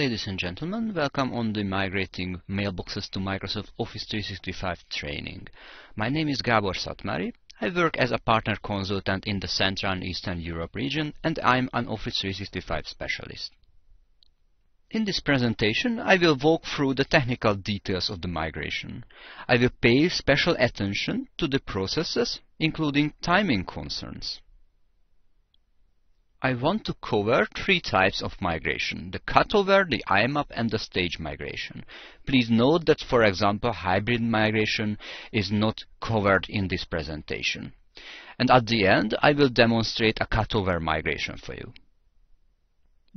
Ladies and gentlemen, welcome on the Migrating Mailboxes to Microsoft Office 365 training. My name is Gábor Szatmári. I work as a partner consultant in the Central and Eastern Europe region, and I'm an Office 365 specialist. In this presentation, I will walk through the technical details of the migration. I will pay special attention to the processes, including timing concerns. I want to cover three types of migration: the cutover, the IMAP, and the stage migration. Please note that, for example, hybrid migration is not covered in this presentation. And at the end, I will demonstrate a cutover migration for you.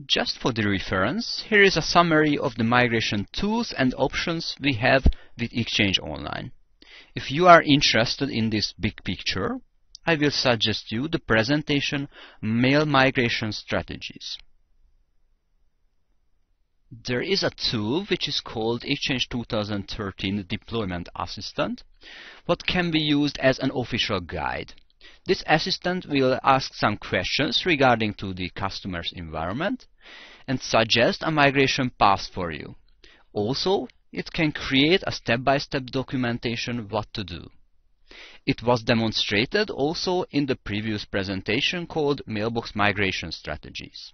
Just for the reference, here is a summary of the migration tools and options we have with Exchange Online. If you are interested in this big picture, I will suggest you the presentation Mail Migration Strategies. There is a tool which is called Exchange 2013 Deployment Assistant, what can be used as an official guide. This assistant will ask some questions regarding to the customer's environment and suggest a migration path for you. Also, it can create a step-by-step documentation what to do. It was demonstrated also in the previous presentation called Mailbox Migration Strategies.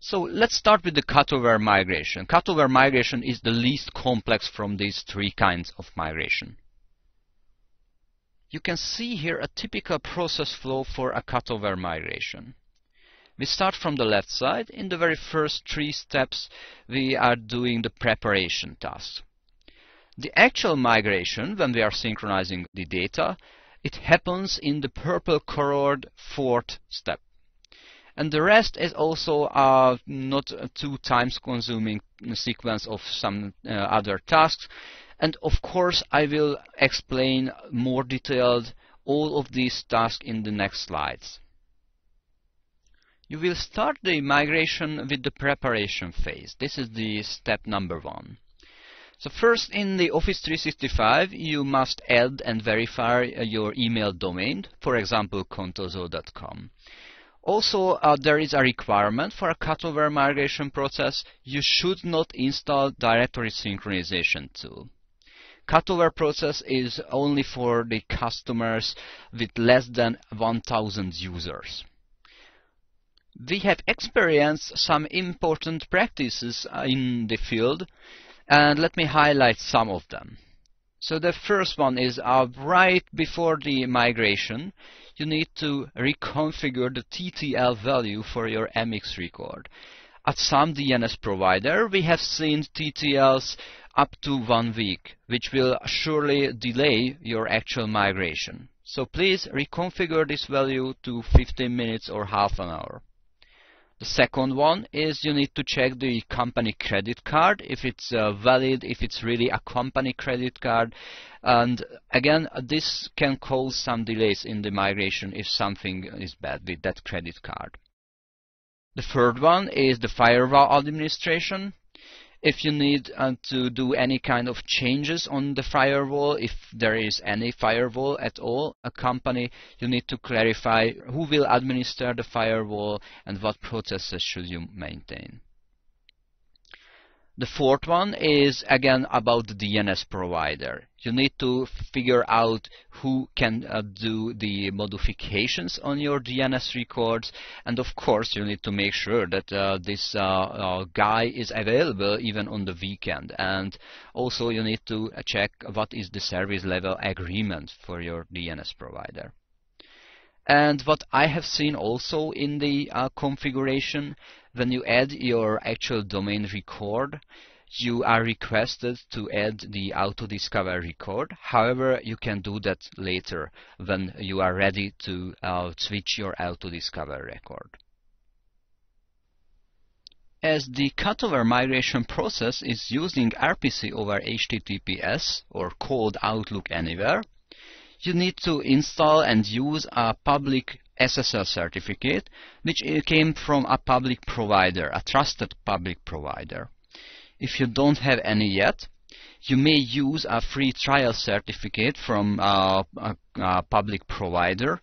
So let's start with the cutover migration. Cutover migration is the least complex from these three kinds of migration. You can see here a typical process flow for a cutover migration. We start from the left side. In the very first three steps, we are doing the preparation task. The actual migration, when we are synchronizing the data, it happens in the purple colored fourth step. And the rest is also not a too time-consuming sequence of some other tasks. And of course, I will explain more detailed all of these tasks in the next slides. You will start the migration with the preparation phase. This is the step number one. So first, in the Office 365, you must add and verify your email domain, for example, contoso.com. Also, there is a requirement for a cutover migration process. You should not install directory synchronization tool. Cutover process is only for the customers with less than 1,000 users. We have experienced some important practices in the field, and let me highlight some of them. So the first one is right before the migration, you need to reconfigure the TTL value for your MX record. At some DNS provider, we have seen TTLs up to 1 week, which will surely delay your actual migration. So please reconfigure this value to 15 minutes or half an hour. The second one is you need to check the company credit card, if it's valid, if it's really a company credit card. And again, this can cause some delays in the migration if something is bad with that credit card. The third one is the firewall administration. If you need to do any kind of changes on the firewall, if there is any firewall at all, a company, you need to clarify who will administer the firewall and what processes should you maintain. The fourth one is again about the DNS provider. You need to figure out who can do the modifications on your DNS records, and of course you need to make sure that this guy is available even on the weekend. And also you need to check what is the service level agreement for your DNS provider. And what I have seen also in the configuration, when you add your actual domain record, you are requested to add the Auto-Discover record. However, you can do that later when you are ready to switch your Auto-Discover record. As the cutover migration process is using RPC over HTTPS, or called Outlook Anywhere, you need to install and use a public SSL certificate, which came from a public provider, a trusted public provider. If you don't have any yet, you may use a free trial certificate from a public provider,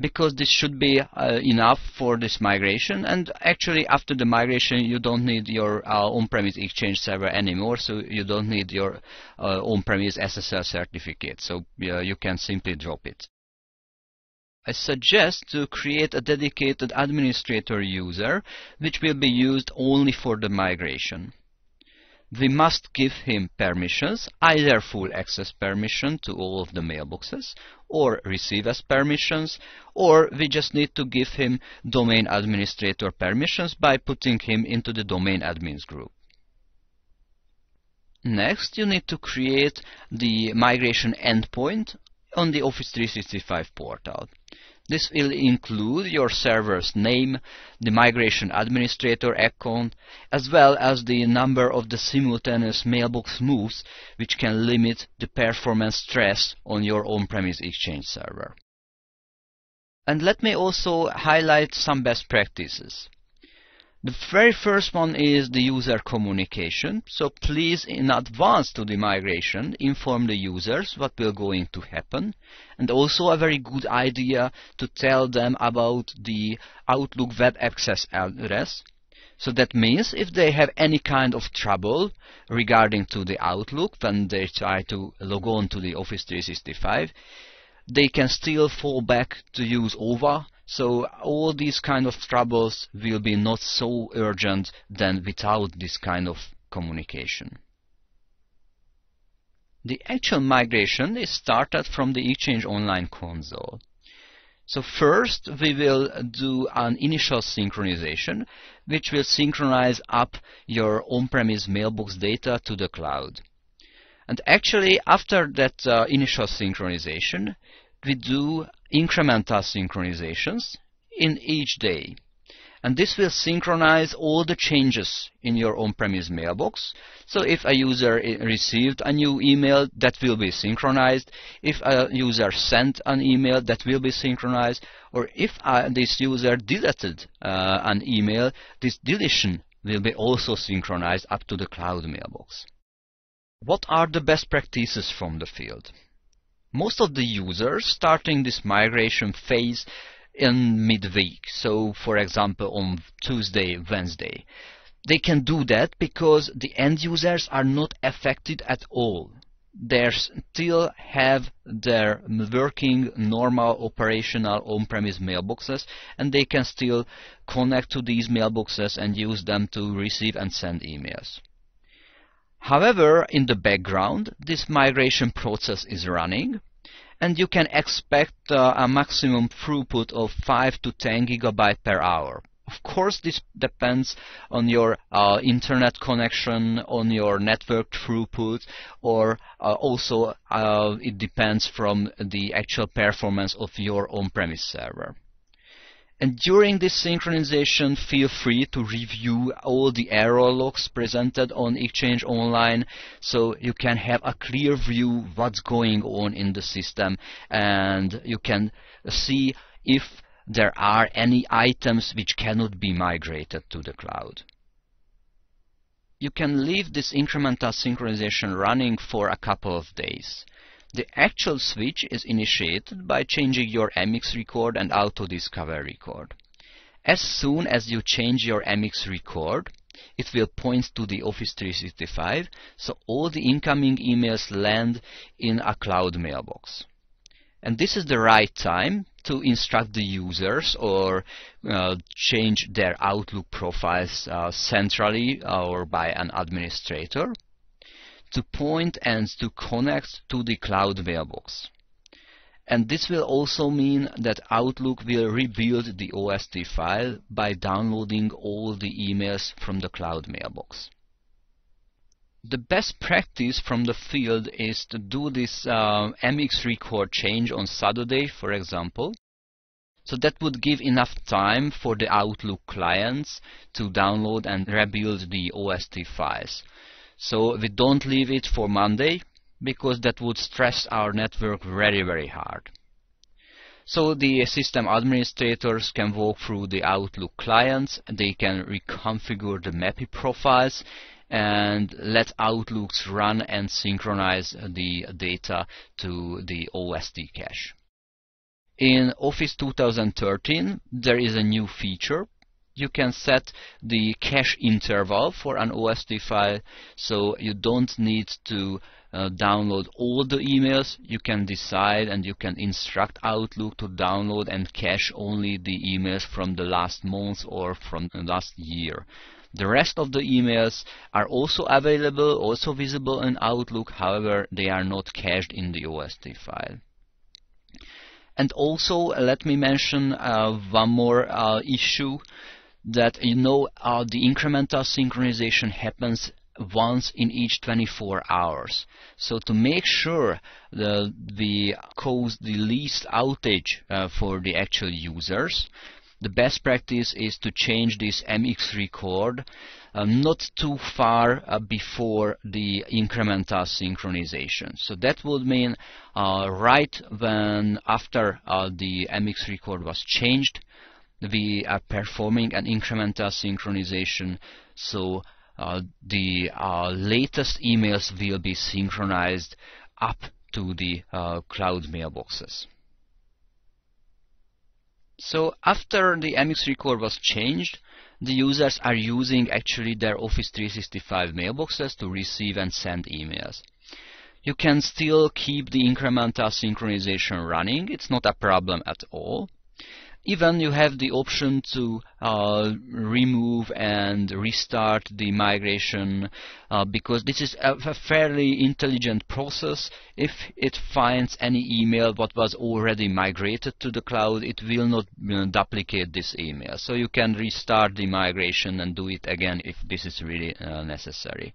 because this should be enough for this migration. And actually after the migration you don't need your on-premise Exchange server anymore, so you don't need your on-premise SSL certificate, so you can simply drop it. I suggest to create a dedicated administrator user which will be used only for the migration. We must give him permissions, either full access permission to all of the mailboxes or receive as permissions, or we just need to give him domain administrator permissions by putting him into the domain admins group. Next, you need to create the migration endpoint on the Office 365 portal. This will include your server's name, the migration administrator account, as well as the number of the simultaneous mailbox moves, which can limit the performance stress on your on-premise Exchange server. And let me also highlight some best practices. The very first one is the user communication, so please in advance to the migration inform the users what will going to happen, and also a very good idea to tell them about the Outlook web access address. So that means if they have any kind of trouble regarding to the Outlook when they try to log on to the Office 365, they can still fall back to use OWA. So all these kind of troubles will be not so urgent than without this kind of communication. The actual migration is started from the Exchange Online console. So first we will do an initial synchronization, which will synchronize up your on-premise mailbox data to the cloud. And actually after that initial synchronization, we do incremental synchronizations in each day, and this will synchronize all the changes in your on-premise mailbox. So if a user received a new email, that will be synchronized. If a user sent an email, that will be synchronized. Or if this user deleted an email, this deletion will be also synchronized up to the cloud mailbox. What are the best practices from the field? Most of the users starting this migration phase in midweek, so for example on Tuesday, Wednesday. They can do that because the end users are not affected at all. They still have their working normal operational on-premise mailboxes, and they can still connect to these mailboxes and use them to receive and send emails. However, in the background, this migration process is running, and you can expect a maximum throughput of 5 to 10 gigabytes per hour. Of course, this depends on your internet connection, on your network throughput, or also it depends from the actual performance of your on-premise server. And during this synchronization, feel free to review all the error logs presented on Exchange Online, so you can have a clear view what's going on in the system, and you can see if there are any items which cannot be migrated to the cloud. You can leave this incremental synchronization running for a couple of days. The actual switch is initiated by changing your MX record and Auto-Discover record. As soon as you change your MX record, it will point to the Office 365, so all the incoming emails land in a cloud mailbox. And this is the right time to instruct the users or change their Outlook profiles centrally or by an administrator, to point and to connect to the cloud mailbox. And this will also mean that Outlook will rebuild the OST file by downloading all the emails from the cloud mailbox. The best practice from the field is to do this MX record change on Saturday, for example. So that would give enough time for the Outlook clients to download and rebuild the OST files. So we don't leave it for Monday, because that would stress our network very, very hard. So the system administrators can walk through the Outlook clients, they can reconfigure the MAPI profiles, and let Outlooks run and synchronize the data to the OST cache. In Office 2013, there is a new feature. You can set the cache interval for an OST file, so you don't need to download all the emails. You can decide and you can instruct Outlook to download and cache only the emails from the last month or from the last year. The rest of the emails are also available, also visible in Outlook, however, they are not cached in the OST file. And also, let me mention one more issue, that the incremental synchronization happens once in each 24 hours. So to make sure that we cause the least outage for the actual users, the best practice is to change this MX record not too far before the incremental synchronization. So that would mean right after the MX record was changed, we are performing an incremental synchronization, so the latest emails will be synchronized up to the cloud mailboxes. So after the MX record was changed, the users are using actually their Office 365 mailboxes to receive and send emails. You can still keep the incremental synchronization running, it's not a problem at all. Even you have the option to remove and restart the migration because this is a fairly intelligent process. If it finds any email that was already migrated to the cloud, it will not duplicate this email. So you can restart the migration and do it again if this is really necessary.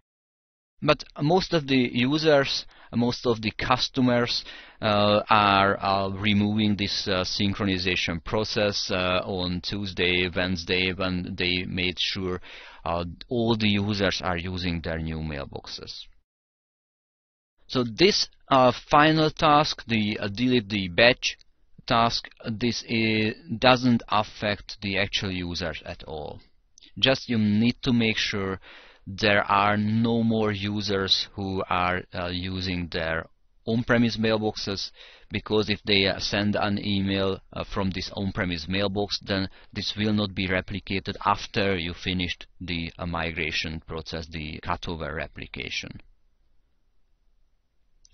But most of the users, most of the customers are removing this synchronization process on Tuesday, Wednesday, when they made sure all the users are using their new mailboxes. So this final task, the delete the batch task, this doesn't affect the actual users at all. Just you need to make sure there are no more users who are using their on-premise mailboxes, because if they send an email from this on-premise mailbox, then this will not be replicated after you finished the migration process, the cutover replication.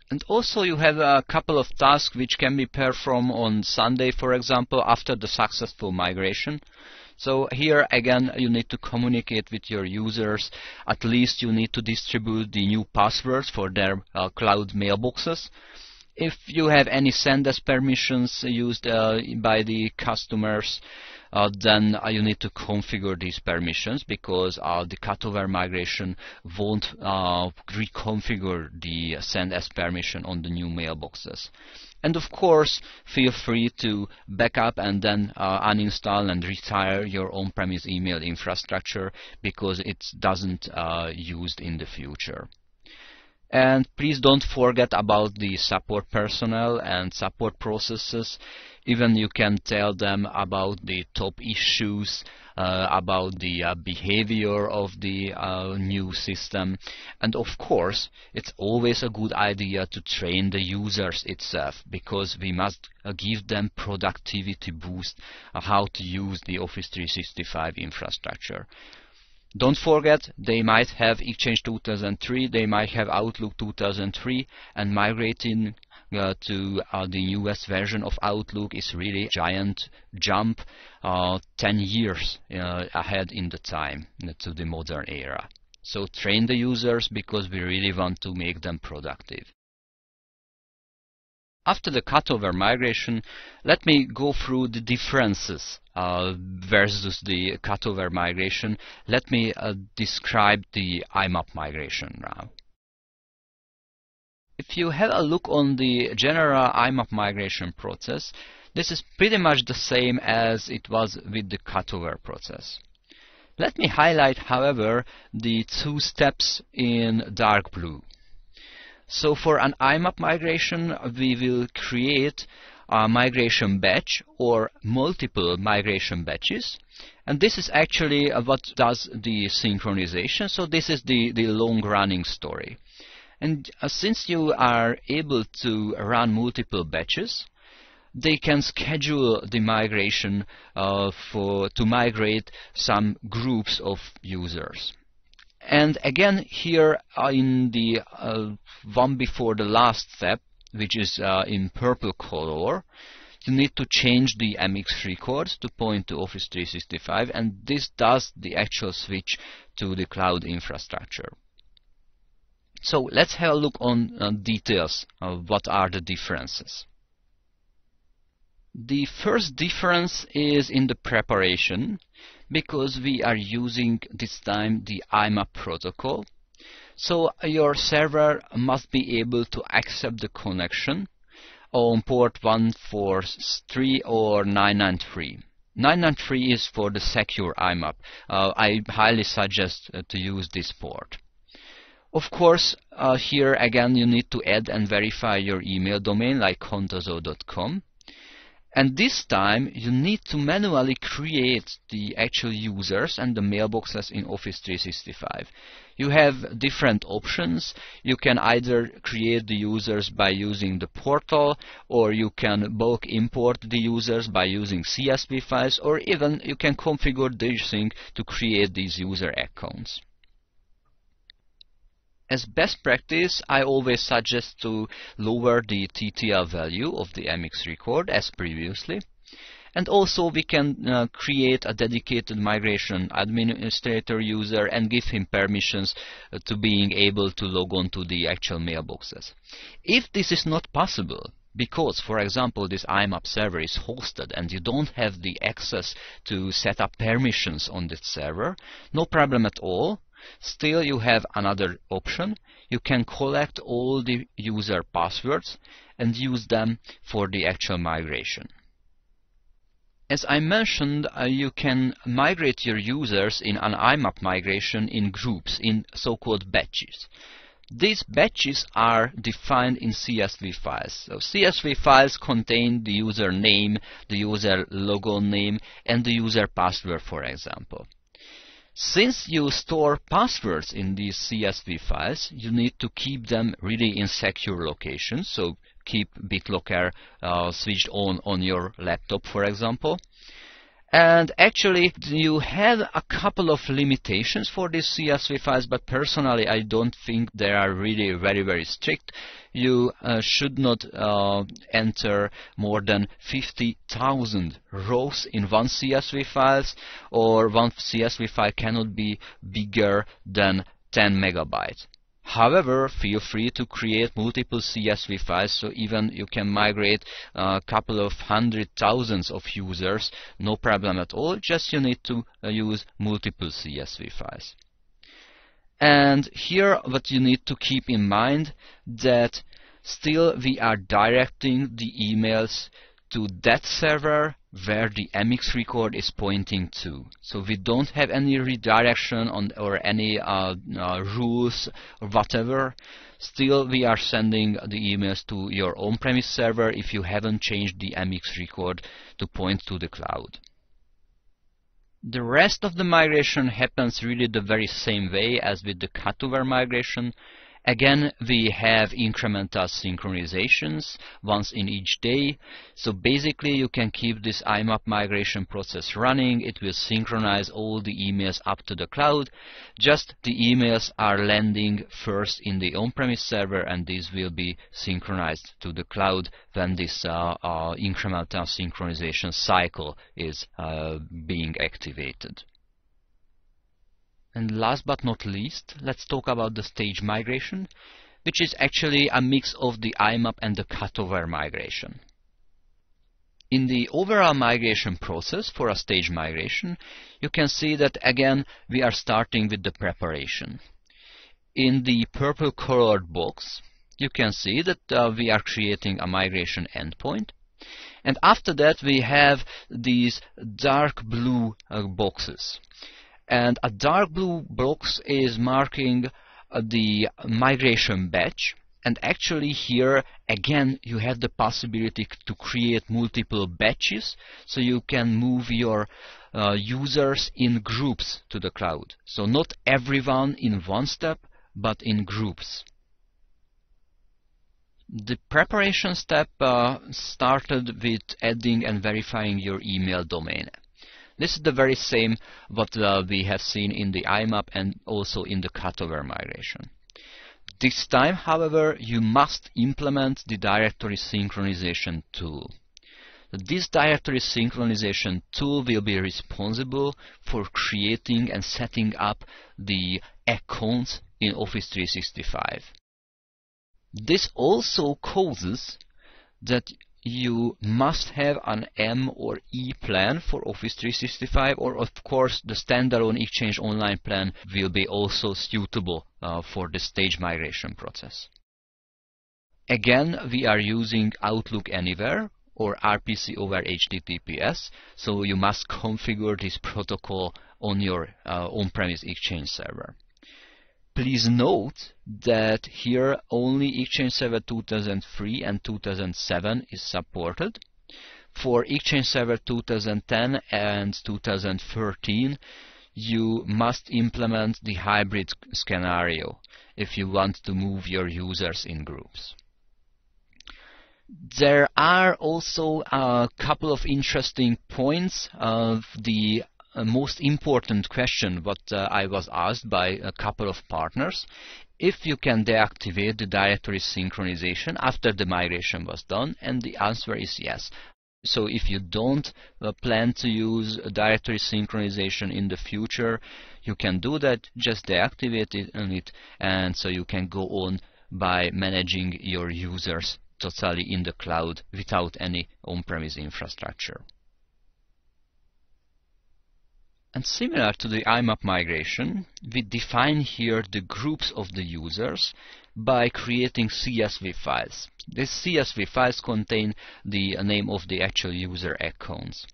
And also you have a couple of tasks which can be performed on Sunday, for example, after the successful migration. So here again you need to communicate with your users. At least you need to distribute the new passwords for their cloud mailboxes. If you have any send as permissions used by the customers, then you need to configure these permissions, because the cutover migration won't reconfigure the send as permission on the new mailboxes. And of course, feel free to back up and then uninstall and retire your on-premise email infrastructure, because it doesn't used in the future. And please don't forget about the support personnel and support processes. Even you can tell them about the top issues, about the behavior of the new system. And of course, it's always a good idea to train the users itself, because we must give them productivity boost how to use the Office 365 infrastructure. Don't forget, they might have Exchange 2003, they might have Outlook 2003, and migrating to the newest version of Outlook is really a giant jump, 10 years ahead in the time to the modern era. So train the users, because we really want to make them productive. After the cutover migration, let me go through the differences versus the cutover migration. Let me describe the IMAP migration now. If you have a look on the general IMAP migration process, this is pretty much the same as it was with the cutover process. Let me highlight, however, the two steps in dark blue. So for an IMAP migration, we will create a migration batch or multiple migration batches. And this is actually what does the synchronization. So this is the long-running story. And since you are able to run multiple batches, they can schedule the migration to migrate some groups of users. And again, here in the one before the last step, which is in purple color, you need to change the MX records to point to Office 365, and this does the actual switch to the cloud infrastructure. So let's have a look on details of what are the differences. The first difference is in the preparation, because we are using this time the IMAP protocol. So your server must be able to accept the connection on port 143 or 993. 993 is for the secure IMAP. I highly suggest to use this port. Of course, here again you need to add and verify your email domain like contoso.com. And this time you need to manually create the actual users and the mailboxes in Office 365. You have different options. You can either create the users by using the portal, or you can bulk import the users by using CSV files, or even you can configure DirSync to create these user accounts. As best practice, I always suggest to lower the TTL value of the MX record as previously. And also we can create a dedicated migration administrator user and give him permissions to being able to log on to the actual mailboxes. If this is not possible, because, for example, this IMAP server is hosted and you don't have the access to set up permissions on this server, no problem at all. Still, you have another option. You can collect all the user passwords and use them for the actual migration. As I mentioned, you can migrate your users in an IMAP migration in groups, in so-called batches. These batches are defined in CSV files. So CSV files contain the user name, the user logon name, and the user password, for example. Since you store passwords in these CSV files, you need to keep them really in secure locations. So keep BitLocker switched on your laptop, for example. And actually, you have a couple of limitations for these CSV files, but personally, I don't think they are really very, very strict. You should not enter more than 50,000 rows in one CSV file, or one CSV file cannot be bigger than 10 megabytes. However, feel free to create multiple CSV files, so even you can migrate a couple of hundred thousands of users, no problem at all, just you need to use multiple CSV files. And here what you need to keep in mind that still we are directing the emails to that server where the MX record is pointing to. So we don't have any redirection or any rules or whatever. Still, we are sending the emails to your on-premise server if you haven't changed the MX record to point to the cloud. The rest of the migration happens really the very same way as with the cutover migration. Again, we have incremental synchronizations once in each day. So basically, you can keep this IMAP migration process running. It will synchronize all the emails up to the cloud. Just the emails are landing first in the on-premise server, and these will be synchronized to the cloud when this incremental synchronization cycle is being activated. And last but not least, let's talk about the stage migration, which is actually a mix of the IMAP and the cutover migration. In the overall migration process for a stage migration, you can see that again we are starting with the preparation. In the purple colored box, you can see that we are creating a migration endpoint. And after that, we have these dark blue boxes. And a dark blue box is marking the migration batch. And actually here, again, you have the possibility to create multiple batches. So you can move your users in groups to the cloud. So not everyone in one step, but in groups. The preparation step started with adding and verifying your email domain. This is the very same what we have seen in the IMAP and also in the cutover migration. This time, however, you must implement the directory synchronization tool. This directory synchronization tool will be responsible for creating and setting up the accounts in Office 365. This also causes that you must have an M or E plan for Office 365, or of course the standalone Exchange Online plan will be also suitable for the stage migration process. Again, we are using Outlook Anywhere or RPC over HTTPS, so you must configure this protocol on your on-premise Exchange server. Please note that here only Exchange Server 2003 and 2007 is supported. For Exchange Server 2010 and 2013, you must implement the hybrid scenario if you want to move your users in groups. There are also a couple of interesting points of the most important question what I was asked by a couple of partners. If you can deactivate the directory synchronization after the migration was done, and the answer is yes. So if you don't plan to use directory synchronization in the future, you can do that, just deactivate it, and so you can go on by managing your users totally in the cloud without any on-premise infrastructure. And similar to the IMAP migration, we define here the groups of the users by creating CSV files. These CSV files contain the name of the actual user accounts.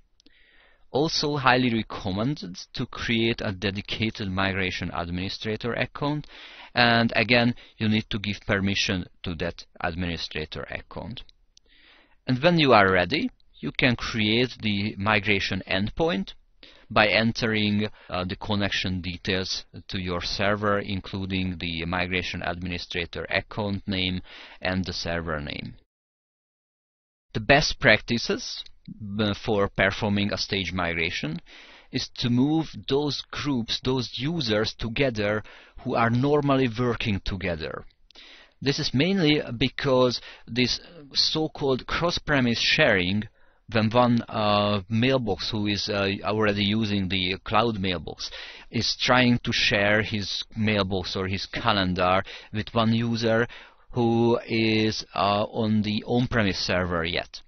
Also highly recommended to create a dedicated migration administrator account, and again you need to give permission to that administrator account. And when you are ready, you can create the migration endpoint by entering the connection details to your server, including the migration administrator account name and the server name. The best practices for performing a stage migration is to move those groups, those users together who are normally working together. This is mainly because this so-called cross-premise sharing, when one mailbox who is already using the cloud mailbox is trying to share his mailbox or his calendar with one user who is on the on-premise server yet.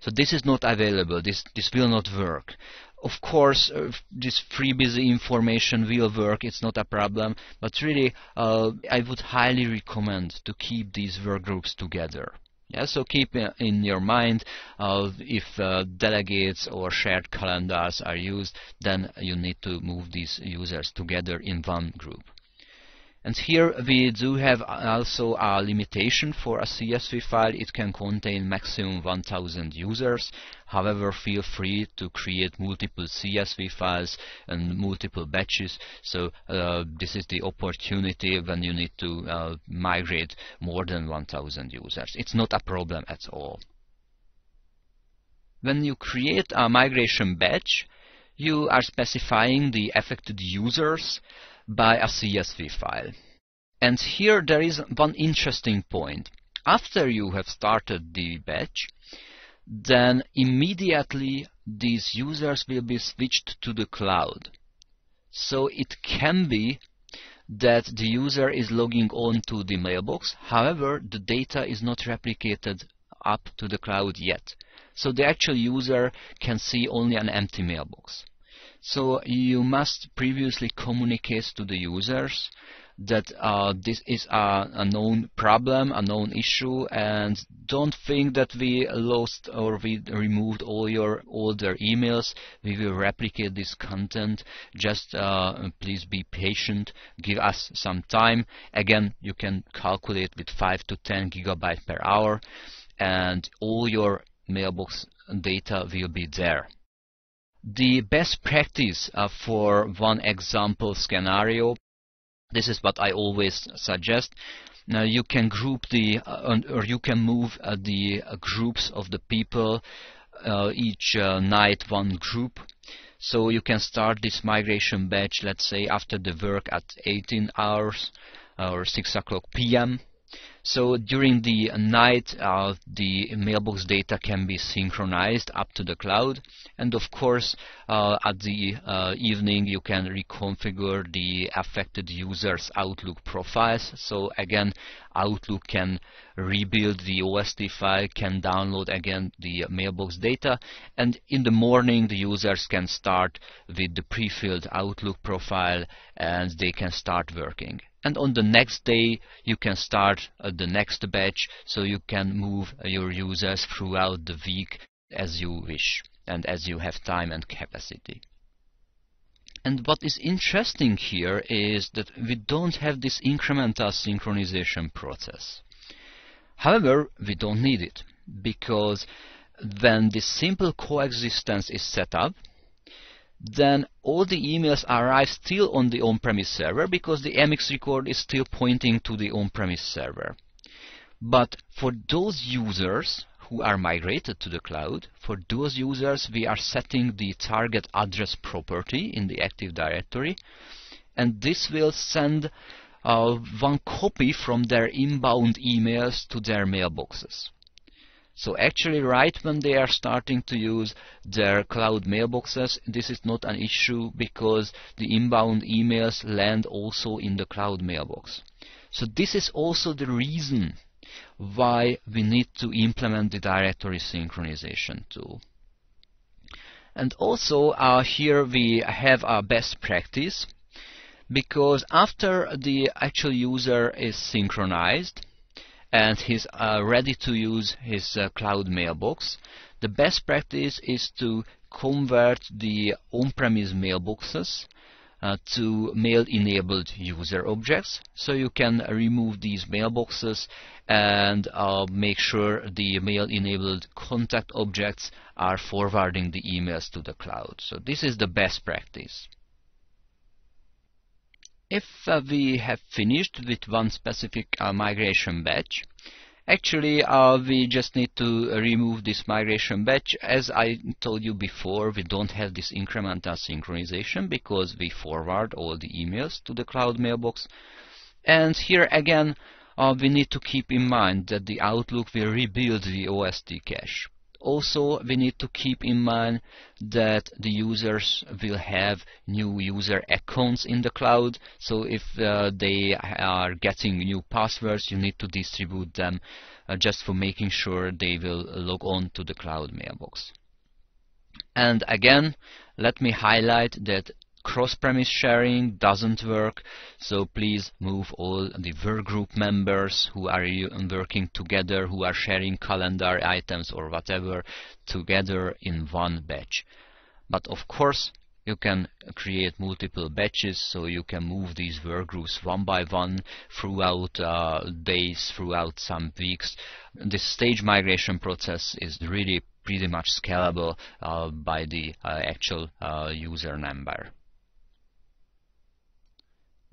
So this is not available, this will not work. Of course, this FreeBSD information will work, it's not a problem, but really I would highly recommend to keep these workgroups together. Yeah, so keep in your mind if delegates or shared calendars are used, then you need to move these users together in one group. And here we do have also a limitation for a CSV file. It can contain maximum 1000 users. However, feel free to create multiple CSV files and multiple batches. So this is the opportunity when you need to migrate more than 1000 users. It's not a problem at all. When you create a migration batch, you are specifying the affected users by a CSV file. And here there is one interesting point. After you have started the batch, then immediately these users will be switched to the cloud. So it can be that the user is logging on to the mailbox, however, the data is not replicated up to the cloud yet. So the actual user can see only an empty mailbox. So you must previously communicate to the users that this is a known problem, a known issue, and don't think that we lost or we removed all your older emails. We will replicate this content. Just please be patient. Give us some time. Again, you can calculate with 5 to 10 gigabytes per hour, and all your mailbox data will be there. The best practice for one example scenario This is what I always suggest. Now you can group the or you can move the groups of the people each night one group. So you can start this migration batch, let's say, after the work at 18 hours or 6:00 p.m. So during the night the mailbox data can be synchronized up to the cloud, and of course at the evening you can reconfigure the affected users' Outlook profiles. So again, Outlook can rebuild the OST file, can download again the mailbox data, and in the morning the users can start with the pre-filled Outlook profile and they can start working. And on the next day you can start the next batch, so you can move your users throughout the week as you wish and as you have time and capacity. And what is interesting here is that we don't have this incremental synchronization process. However, we don't need it, because when this simple coexistence is set up, then all the emails arrive still on the on-premise server, because the MX record is still pointing to the on-premise server. But for those users who are migrated to the cloud, for those users we are setting the target address property in the Active Directory, and this will send one copy from their inbound emails to their mailboxes. So actually, right when they are starting to use their cloud mailboxes, this is not an issue, because the inbound emails land also in the cloud mailbox. So this is also the reason why we need to implement the directory synchronization tool. And also here we have our best practice, because after the actual user is synchronized and he's ready to use his cloud mailbox, the best practice is to convert the on-premise mailboxes to mail-enabled user objects. So you can remove these mailboxes and make sure the mail-enabled contact objects are forwarding the emails to the cloud. So this is the best practice. If we have finished with one specific migration batch, actually we just need to remove this migration batch. As I told you before, we don't have this incremental synchronization, because we forward all the emails to the cloud mailbox. And here again we need to keep in mind that the Outlook will rebuild the OST cache. Also, we need to keep in mind that the users will have new user accounts in the cloud. So if they are getting new passwords, you need to distribute them just for making sure they will log on to the cloud mailbox. And again, let me highlight that cross-premise sharing doesn't work, so please move all the workgroup members who are working together, who are sharing calendar items or whatever, together in one batch. But of course, you can create multiple batches, so you can move these workgroups one by one throughout days, throughout some weeks. This stage migration process is really pretty much scalable by the actual user number.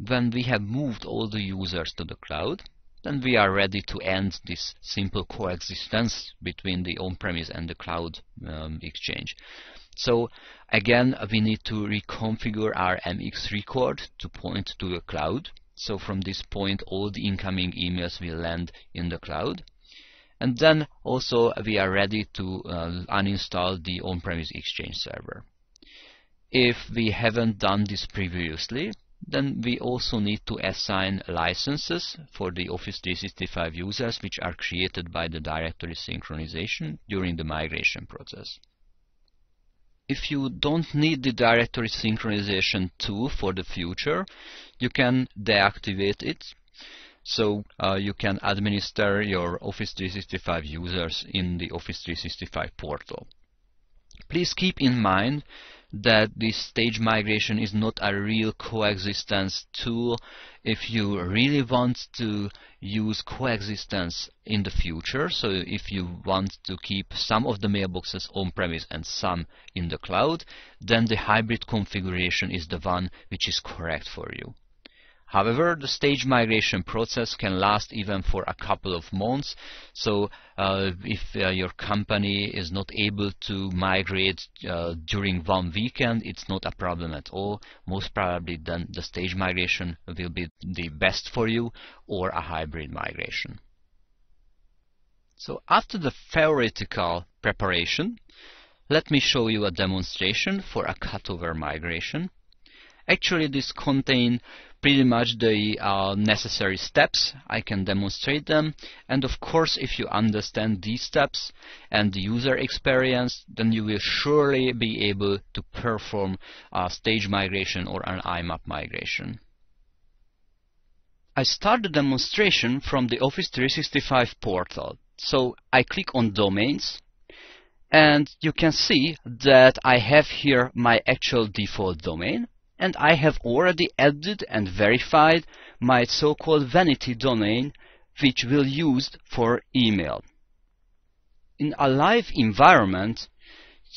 When we have moved all the users to the cloud, then we are ready to end this simple coexistence between the on-premise and the cloud exchange. So again, we need to reconfigure our MX record to point to the cloud. So from this point, all the incoming emails will land in the cloud. And then also we are ready to uninstall the on-premise Exchange server. If we haven't done this previously, then we also need to assign licenses for the Office 365 users, which are created by the directory synchronization during the migration process. If you don't need the directory synchronization tool for the future, you can deactivate it. So you can administer your Office 365 users in the Office 365 portal. Please keep in mind that this stage migration is not a real coexistence tool. If you really want to use coexistence in the future, so if you want to keep some of the mailboxes on-premise and some in the cloud, then the hybrid configuration is the one which is correct for you. However, the stage migration process can last even for a couple of months. So if your company is not able to migrate during one weekend, it's not a problem at all. Most probably then the stage migration will be the best for you, or a hybrid migration. So after the theoretical preparation, let me show you a demonstration for a cutover migration. Actually, this contains pretty much the necessary steps. I can demonstrate them, and of course if you understand these steps and the user experience, then you will surely be able to perform a stage migration or an IMAP migration. I start the demonstration from the Office 365 portal. So I click on Domains, and you can see that I have here my actual default domain. And I have already added and verified my so-called vanity domain, which we'll use for email. In a live environment,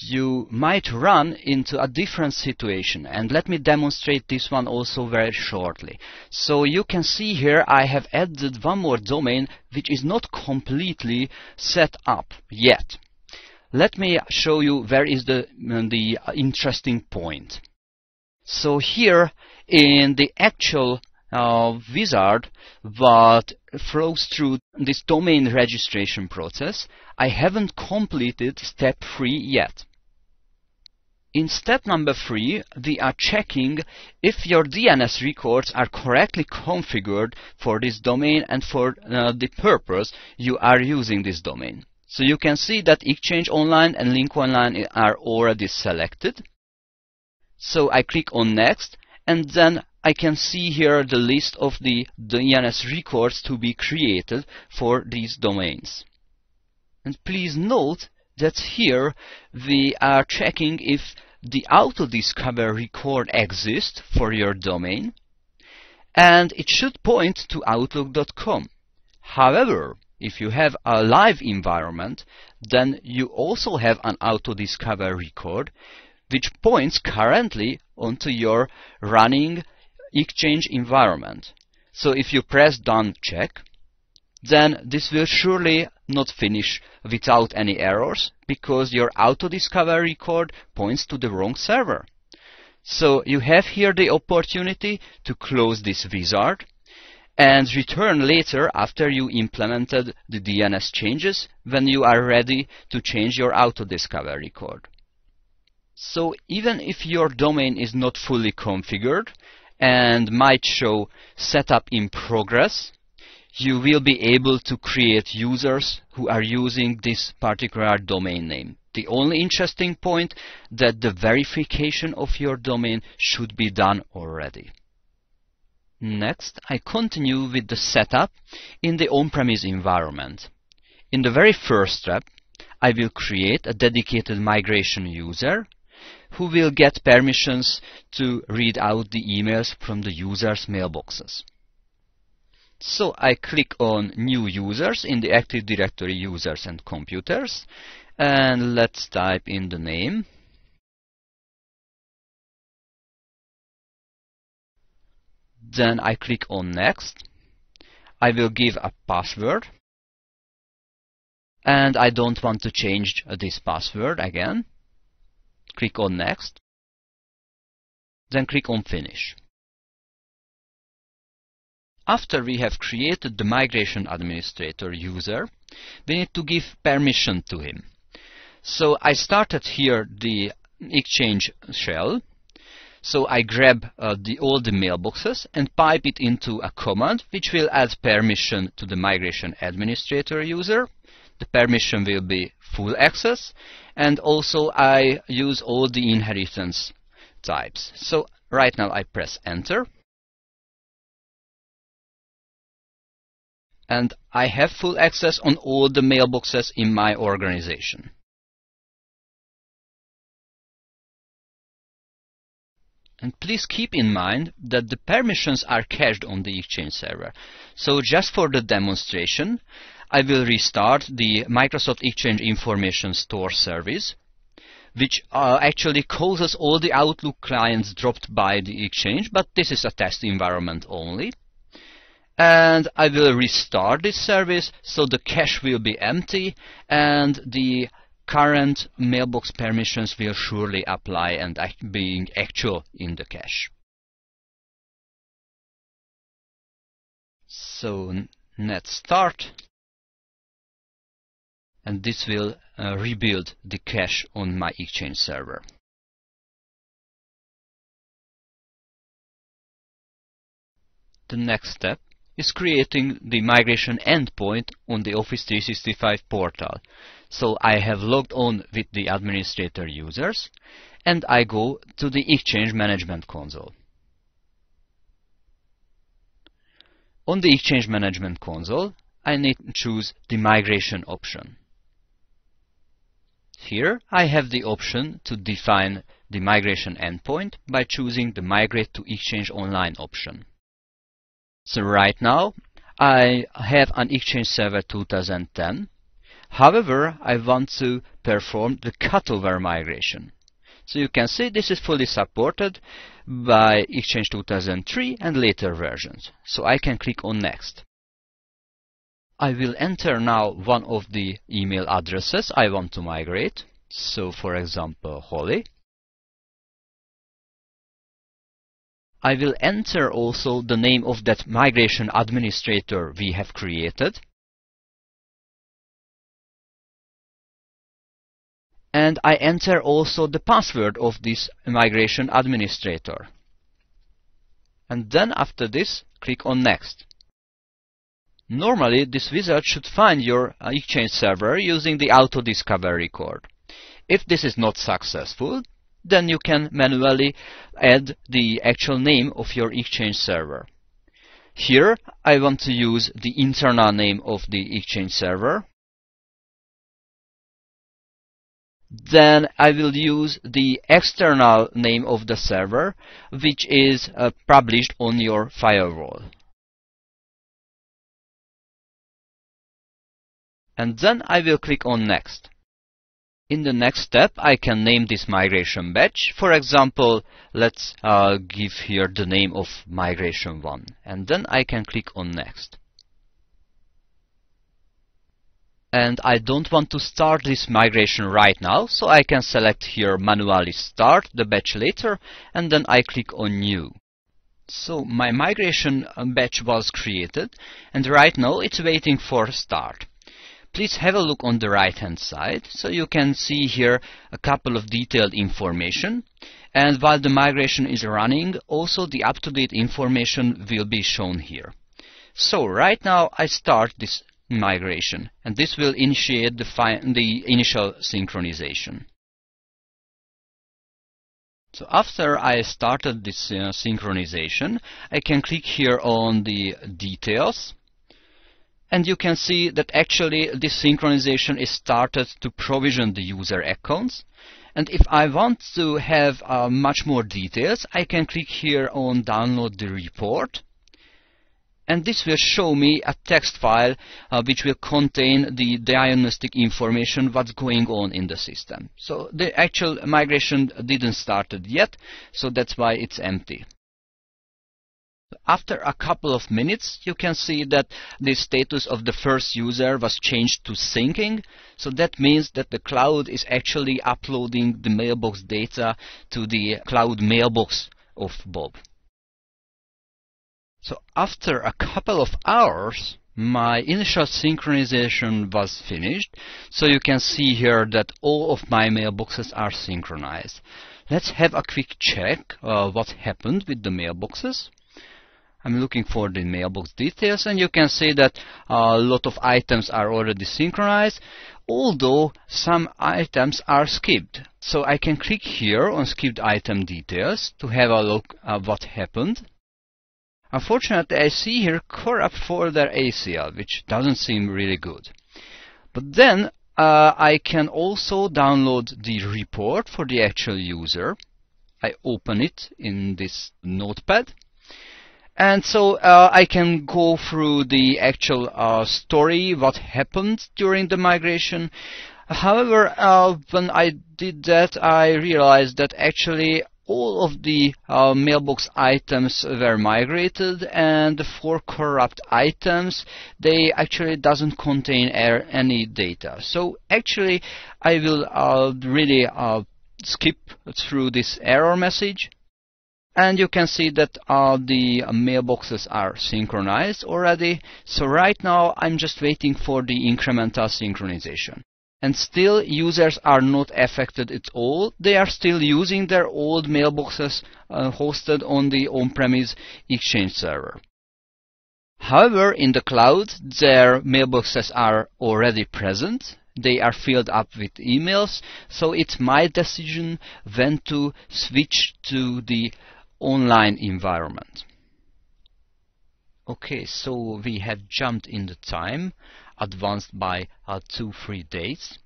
you might run into a different situation, and let me demonstrate this one also very shortly. So you can see here I have added one more domain which is not completely set up yet. Let me show you where is the interesting point. So here in the actual wizard, what flows through this domain registration process, I haven't completed step 3 yet. In step number 3, we are checking if your DNS records are correctly configured for this domain and for the purpose you are using this domain. So you can see that Exchange Online and Link Online are already selected. So I click on Next, and then I can see here the list of the DNS records to be created for these domains. And please note that here we are checking if the Auto-Discover record exists for your domain, and it should point to outlook.com. However, if you have a live environment, then you also have an Auto-Discover record, which points currently onto your running Exchange environment. So if you press Done Check, then this will surely not finish without any errors, because your Auto-Discover record points to the wrong server. So you have here the opportunity to close this wizard and return later after you implemented the DNS changes when you are ready to change your Auto-Discover record. So even if your domain is not fully configured and might show setup in progress, you will be able to create users who are using this particular domain name. The only interesting point is that the verification of your domain should be done already. Next, I continue with the setup in the on-premise environment. In the very first step, I will create a dedicated migration user who will get permissions to read out the emails from the users' mailboxes. So I click on New Users in the Active Directory Users and Computers, and let's type in the name. Then I click on Next. I will give a password, and I don't want to change this password again. Click on Next, then click on Finish. After we have created the Migration Administrator user, we need to give permission to him. So I started here the Exchange shell, so I grab all the mailboxes and pipe it into a command which will add permission to the Migration Administrator user. The permission will be full access, and also I use all the inheritance types. So right now I press Enter, and I have full access on all the mailboxes in my organization. And please keep in mind that the permissions are cached on the Exchange server. So just for the demonstration, I will restart the Microsoft Exchange Information Store service which actually causes all the Outlook clients dropped by the Exchange, but this is a test environment only. And I will restart this service, so the cache will be empty and the current mailbox permissions will surely apply and being actual in the cache. So let's start, and this will rebuild the cache on my Exchange server. The next step is creating the migration endpoint on the Office 365 portal. So I have logged on with the administrator users, and I go to the Exchange Management Console. On the Exchange Management Console, I need to choose the migration option. Here I have the option to define the migration endpoint by choosing the Migrate to Exchange Online option. So right now I have an Exchange Server 2010. However, I want to perform the cutover migration. So you can see this is fully supported by Exchange 2003 and later versions. So I can click on Next. I will enter now one of the email addresses I want to migrate. So for example, Holly. I will enter also the name of that migration administrator we have created. And I enter also the password of this migration administrator. And then after this, click on Next. Normally, this wizard should find your Exchange server using the Auto-Discover record. If this is not successful, then you can manually add the actual name of your Exchange server. Here, I want to use the internal name of the Exchange server. Then I will use the external name of the server, which is published on your firewall. And then I will click on Next. In the next step, I can name this migration batch. For example, let's give here the name of migration 1. And then I can click on Next. And I don't want to start this migration right now, so I can select here manually start the batch later, and then I click on New. So my migration batch was created, and right now it's waiting for start. Please have a look on the right hand side, so you can see here a couple of detailed information, and while the migration is running, also the up-to-date information will be shown here. So right now I start this migration, and this will initiate the initial synchronization. So after I started this synchronization, I can click here on the details. And you can see that actually this synchronization is started to provision the user accounts. And if I want to have much more details, I can click here on Download the report. And this will show me a text file which will contain the diagnostic information, what's going on in the system. So the actual migration didn't start yet, so that's why it's empty. After a couple of minutes, you can see that the status of the first user was changed to syncing. So that means that the cloud is actually uploading the mailbox data to the cloud mailbox of Bob. So after a couple of hours, my initial synchronization was finished. So you can see here that all of my mailboxes are synchronized. Let's have a quick check what happened with the mailboxes. I'm looking for the mailbox details, and you can see that a lot of items are already synchronized, although some items are skipped. So I can click here on Skipped Item Details to have a look at what happened. Unfortunately, I see here Corrupt Folder ACL, which doesn't seem really good. But then I can also download the report for the actual user. I open it in this notepad. And so I can go through the actual story, what happened during the migration. However, when I did that, I realized that actually all of the mailbox items were migrated, and the four corrupt items, they actually doesn't contain any data. So actually I will really skip through this error message, and you can see that the mailboxes are synchronized already. So right now I'm just waiting for the incremental synchronization. And still users are not affected at all. They are still using their old mailboxes hosted on the on-premise Exchange server. However, in the cloud, their mailboxes are already present. They are filled up with emails. So it's my decision when to switch to the online environment. Okay, so we have jumped in the time, advanced by 2-3 days.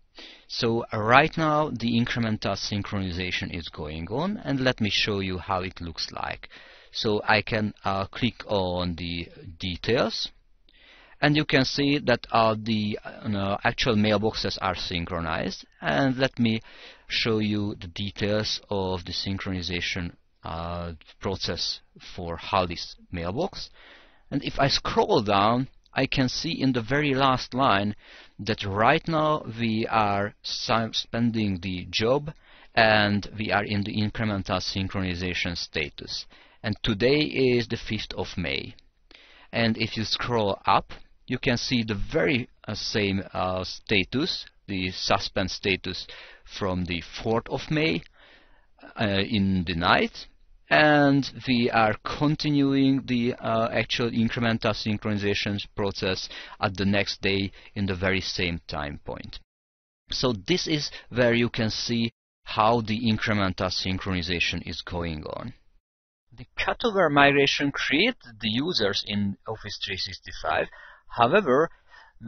So right now the incremental synchronization is going on, and let me show you how it looks like. So I can click on the details, and you can see that the actual mailboxes are synchronized. And let me show you the details of the synchronization process for Hali's mailbox. And if I scroll down, I can see in the very last line that right now we are suspending the job and we are in the incremental synchronization status. And today is the 5th of May. And if you scroll up, you can see the very same status, the suspend status from the 4th of May in the night. And we are continuing the actual incremental synchronization process at the next day in the very same time point. So this is where you can see how the incremental synchronization is going on. The cutover migration created the users in Office 365. However,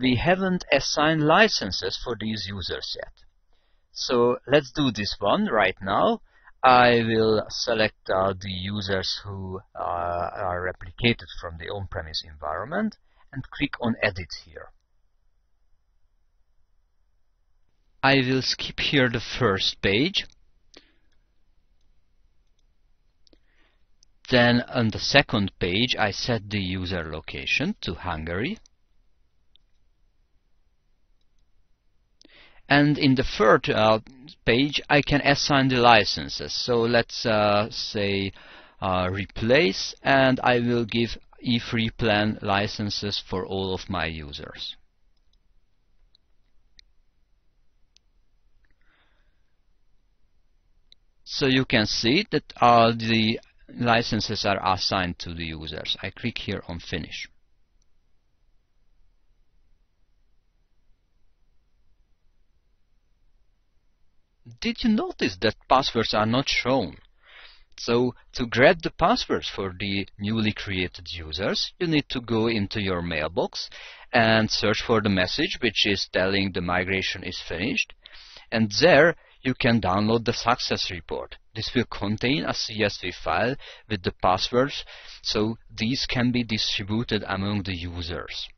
we haven't assigned licenses for these users yet. So let's do this one right now. I will select the users who are replicated from the on-premise environment and click on Edit here. I will skip here the first page. Then on the second page, I set the user location to Hungary. And in the third page, I can assign the licenses. So let's say replace, and I will give E3 plan licenses for all of my users. So you can see that the licenses are assigned to the users. I click here on Finish. Did you notice that passwords are not shown? So to grab the passwords for the newly created users, you need to go into your mailbox and search for the message which is telling the migration is finished. And there you can download the success report. This will contain a CSV file with the passwords, so these can be distributed among the users.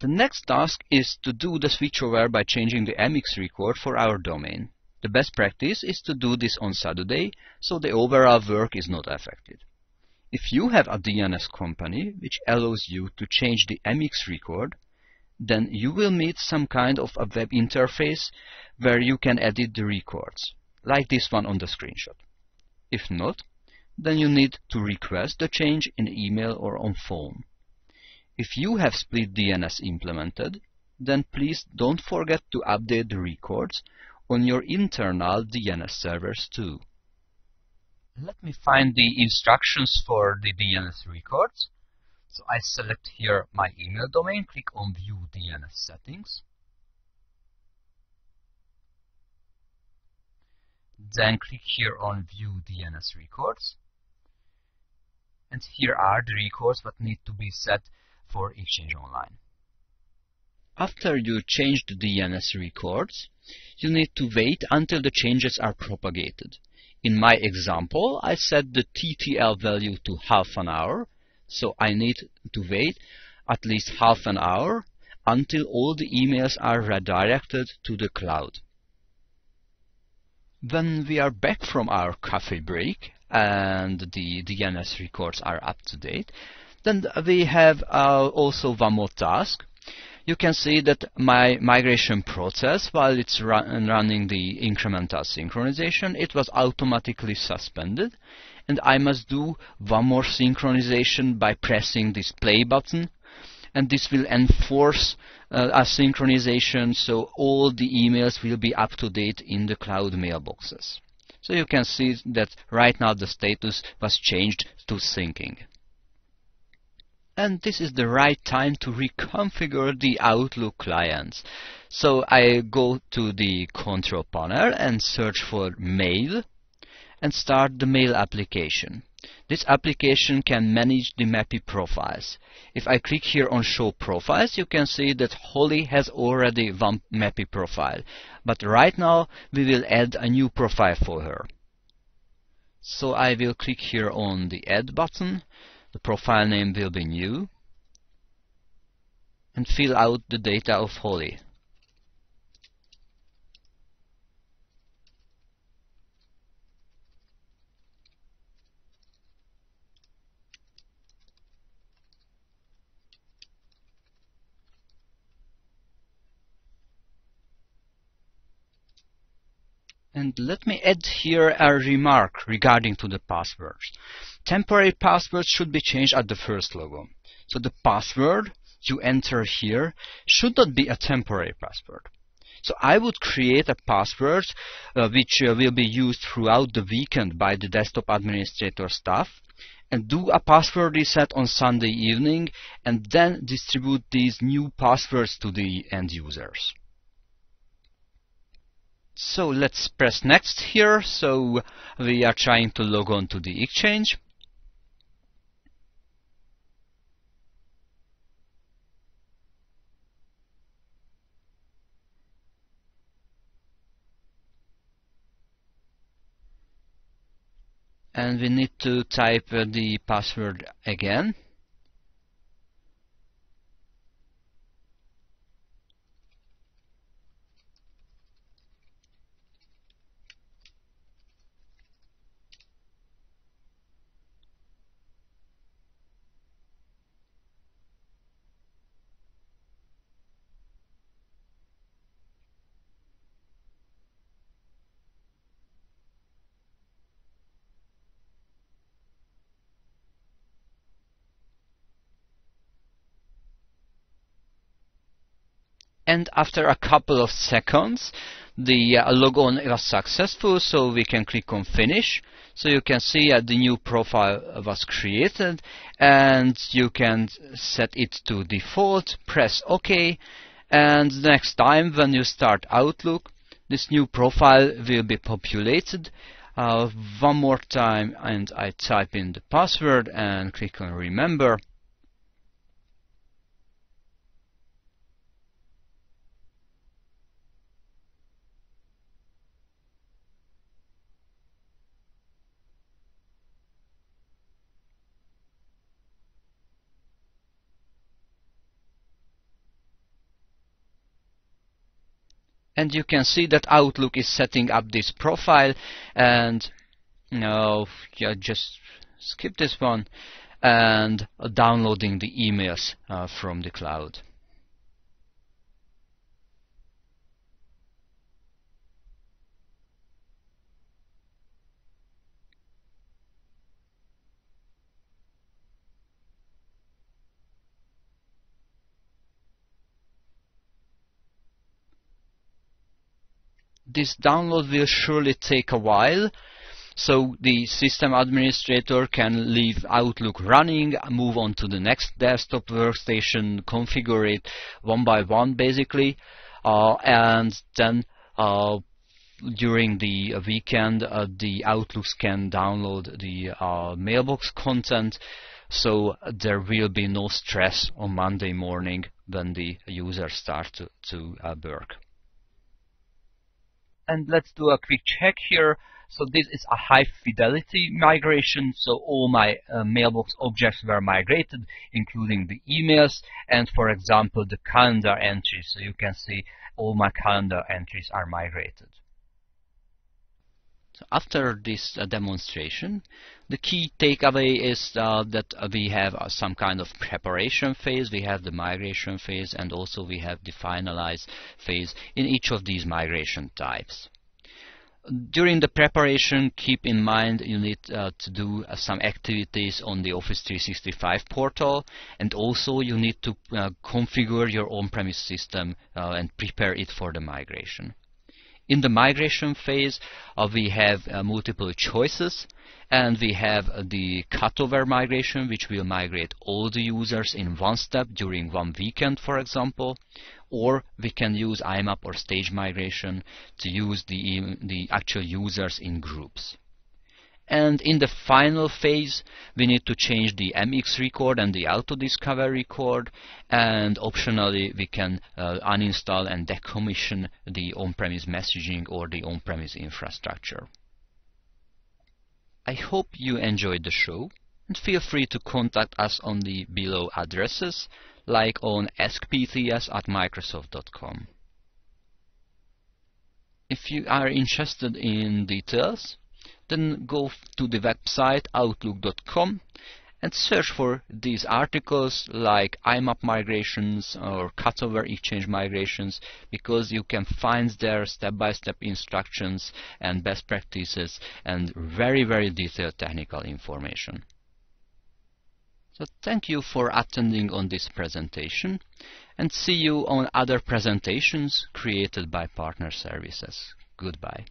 The next task is to do the switchover by changing the MX record for our domain. The best practice is to do this on Saturday, so the overall work is not affected. If you have a DNS company which allows you to change the MX record, then you will need some kind of a web interface where you can edit the records, like this one on the screenshot. If not, then you need to request the change in email or on phone. If you have split DNS implemented, then please don't forget to update the records on your internal DNS servers too. Let me find the instructions for the DNS records. So I select here my email domain, click on View DNS Settings. Then click here on View DNS Records. And here are the records that need to be set for Exchange Online. After you change the DNS records, you need to wait until the changes are propagated. In my example, I set the TTL value to half an hour, so I need to wait at least half an hour until all the emails are redirected to the cloud. Then we are back from our coffee break and the DNS records are up to date. Then we have also one more task. You can see that my migration process, while it's running the incremental synchronization, it was automatically suspended, and I must do one more synchronization by pressing this play button, and this will enforce a synchronization, so all the emails will be up to date in the cloud mailboxes. So you can see that right now the status was changed to syncing. And this is the right time to reconfigure the Outlook clients. So I go to the control panel and search for Mail and start the Mail application. This application can manage the MAPI profiles. If I click here on Show Profiles, you can see that Holly has already one MAPI profile. But right now we will add a new profile for her. So I will click here on the Add button. The profile name will be new, and fill out the data of Holly. And let me add here a remark regarding to the passwords. Temporary passwords should be changed at the first logo. So the password you enter here should not be a temporary password. So I would create a password which will be used throughout the weekend by the desktop administrator staff, and do a password reset on Sunday evening, and then distribute these new passwords to the end users. So let's press next here. So we are trying to log on to the Exchange. And we need to type the password again. And after a couple of seconds, the logon was successful, so we can click on Finish. So you can see the new profile was created, and you can set it to default, press OK, and next time when you start Outlook, this new profile will be populated. One more time, and I type in the password and click on Remember. And you can see that Outlook is setting up this profile, and just skip this one, and downloading the emails from the cloud. This download will surely take a while, so the system administrator can leave Outlook running, move on to the next desktop workstation, configure it one by one basically, and then during the weekend the Outlooks can download the mailbox content, so there will be no stress on Monday morning when the users start to work. And let's do a quick check here. So this is a high fidelity migration, so all my mailbox objects were migrated, including the emails and, for example, the calendar entries. So you can see all my calendar entries are migrated. After this demonstration, the key takeaway is that we have some kind of preparation phase, we have the migration phase, and also we have the finalize phase in each of these migration types. During the preparation, keep in mind you need to do some activities on the Office 365 portal, and also you need to configure your on-premise system and prepare it for the migration. In the migration phase, we have multiple choices, and we have the cutover migration, which will migrate all the users in one step during one weekend, for example. Or we can use IMAP or stage migration to use the actual users in groups. And in the final phase, we need to change the MX record and the Auto-Discover record, and optionally we can uninstall and decommission the on-premise messaging or the on-premise infrastructure. I hope you enjoyed the show, and feel free to contact us on the below addresses, like on askpts at microsoft.com. If you are interested in details, then go to the website outlook.com and search for these articles like IMAP migrations or cutover exchange migrations, because you can find their step-by-step instructions and best practices and very, very detailed technical information. So thank you for attending on this presentation, and see you on other presentations created by partner services. Goodbye.